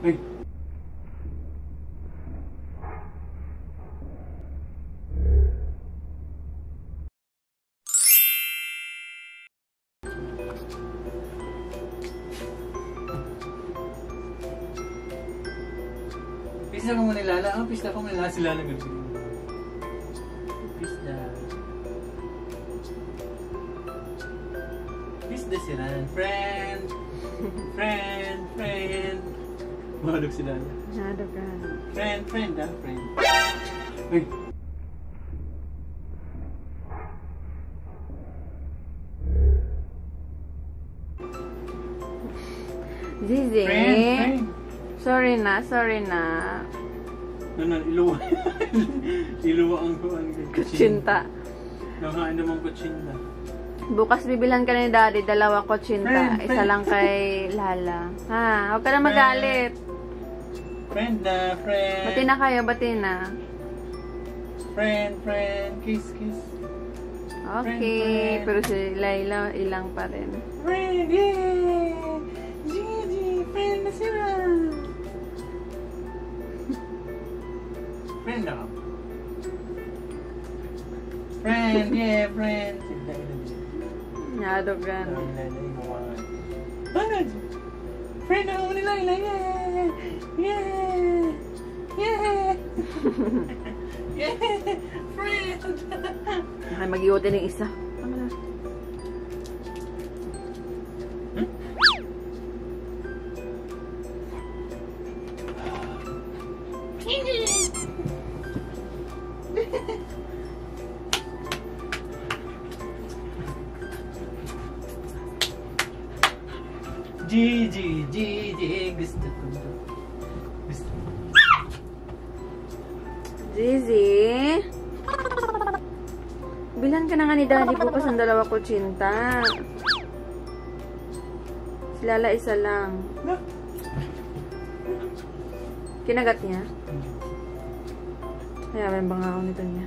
Ven. Pista ka muna Lala. Ang pista ka muna Lala. Si Lala ganito. Pista. Pista si Lala. Friend. Friend. Friend. Mahadog si Lala. Mahadog ka. Friend. Friend ah. Friend. Uy. Zizi. Friend. Friend. Sorry na, sorry na. Ano, iluwa. Iluwa ang kuhan. Kutsinta. Nakain naman kutsinta. Bukas bibilhan ka ni Daddy, 2 kutsinta. Friend, isa friend. Lang kay Lala. Ha, huwag ka na magalit. Friend na, friend. Bati na kayo, bati na. Friend, friend. Kiss, kiss. Okay, friend, friend. Pero si Layla ilang pa rin. Friend, yay! Gigi, friend na sila. Friend ako. Friend, yeah, friend. Nadog ka. Friend ako ni Layla, yeah! Yeah! Yeah! Yeah! Friend! Ay, mag-iwotin ng isa. Gigi, Gigi, gusto ko. Gusto ko. Zizi? Bilan ka na nga ni Daddy bukas ang 2 kutsinta. Si Lala isa lang. Kinagat niya? Kaya may bangao nito niya.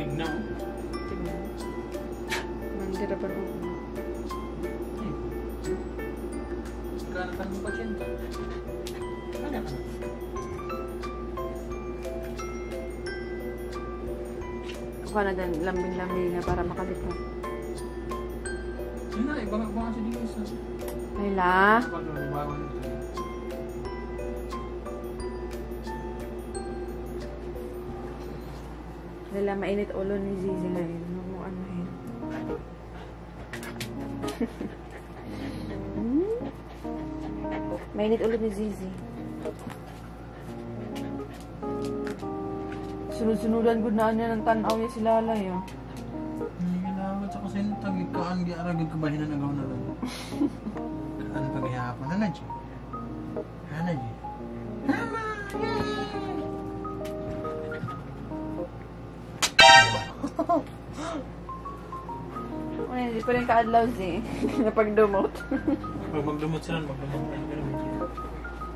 Tignan ko. Dapat ako. Kailangan ng pasyente. Ano? Kuha na din, lambing-lambing na para makabit mo. Yun na, ibang-ibang siya din isa. Layla? Layla, mainit ulo ni Zizi ngayon. Huwag mo ano eh. Mainit ulit ni Zizi. Sunod-sunudan good na niya ng tanaw niya si Lala yun. Hindi ginawad sa kasi tagikaang giaragod kabahin na nagaw na lang. Ano paghihapan? Hanad siya. Hanad siya. Mama! Yay! Hindi ko rin kaadlaw si napag-dumot. Pag mag-dumot sila, mag-dumot.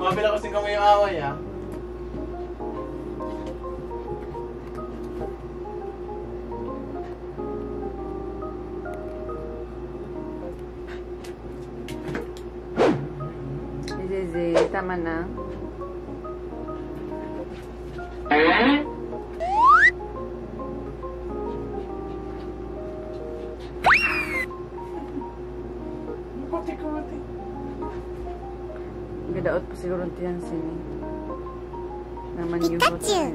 Mga pila-kusing kami mamaya. Zizi, tama na. Gadaot po siguro tiyan si naman yung hotel niya.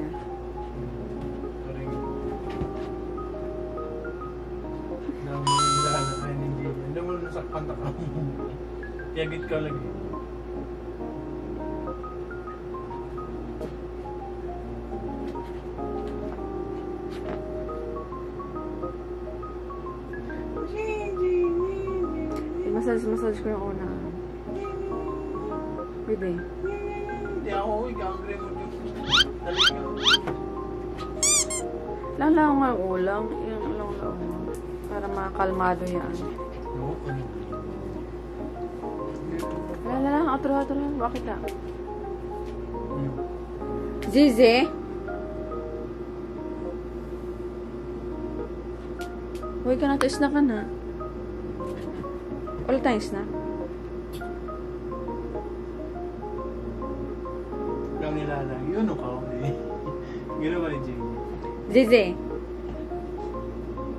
Hindi mo nasakpan na ka. Tiyagit ka lagi. Massage ko yung una. Bebe. Hindi ako, ikangre mo dito. Lala ko nga ulam. Yung ulam lang. Para makalmado yan. Lala lang, aturo. Bakit na? Zizi? Huwag ka na, tis na ka na. All times na. Lang nilalang. Yun o kao eh. Gano'n ba ni Gigi? Zizi!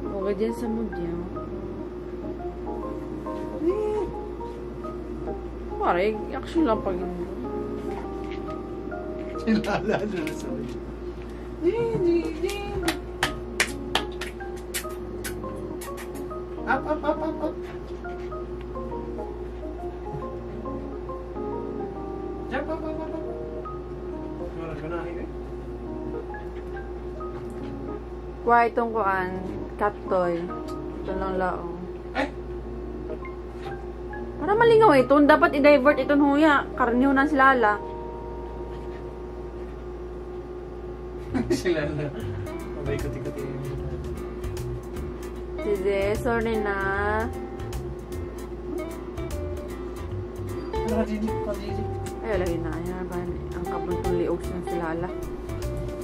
Okay dyan sa mood niya. Pare, action lang pag yun. Nilala dyan na sa'yo. Gigi! Up! Kuha itong kuhaan, cat toy. Ito lang laong. Eh? Para malingaw ito. Dapat i-divert itong huya. Karniw na si Lala. Si Lala. Abay, kuti-kuti. Zizi, sorry na. Ano ka, Gigi? Ay, wala yun na. Ayan ba? Ang kapuntong liog na si Lala.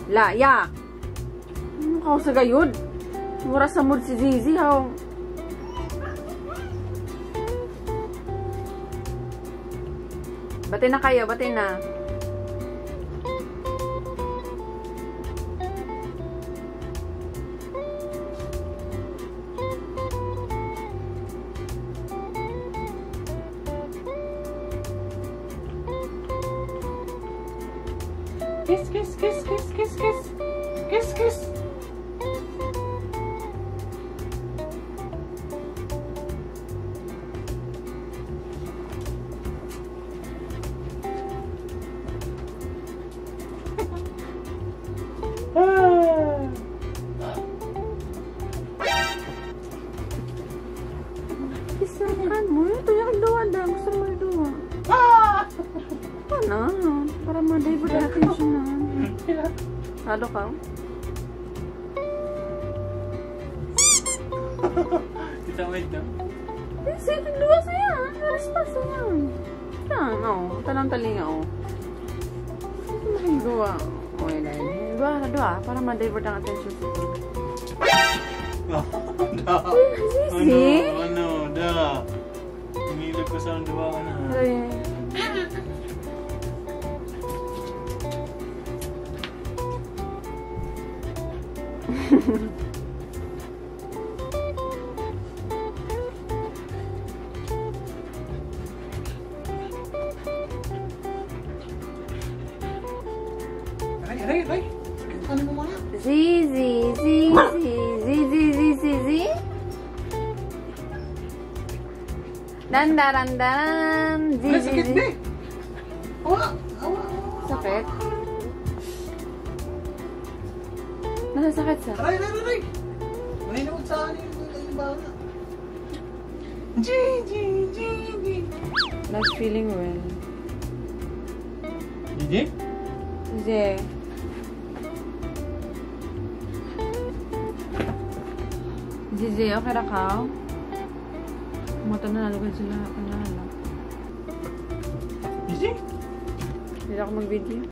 Laya! Ako sa gayod. Mura sa mood si Zizi. Ako. Bate na kayo. Bate na. Kiss. Kiss. Kisahkan mo, ito yung doa. Gusto mo yung doa. Ano? Para ma-divert natin siya na. Halo ka? Kita mo ito? Kasi yung doa sa'yo. Response sa'yo. Yan, o. Talang-talinga, o. Yung doa. O, yun na yun. Doa. Para ma-divert ang attention sa'yo. Zizi? Ano, da. Inilog ko saan duwa ka na. Aray. Ano mo muna? Zizi. Dandarandaran. Zizi. Sakit. Nasasakit sa. Aray. Maninawag sa akin yung bala. Gigi. Not feeling well. Gigi? Zizi, okay na ka? Kumata na, nalagay sila. Gigi? Bizarrement le bébé.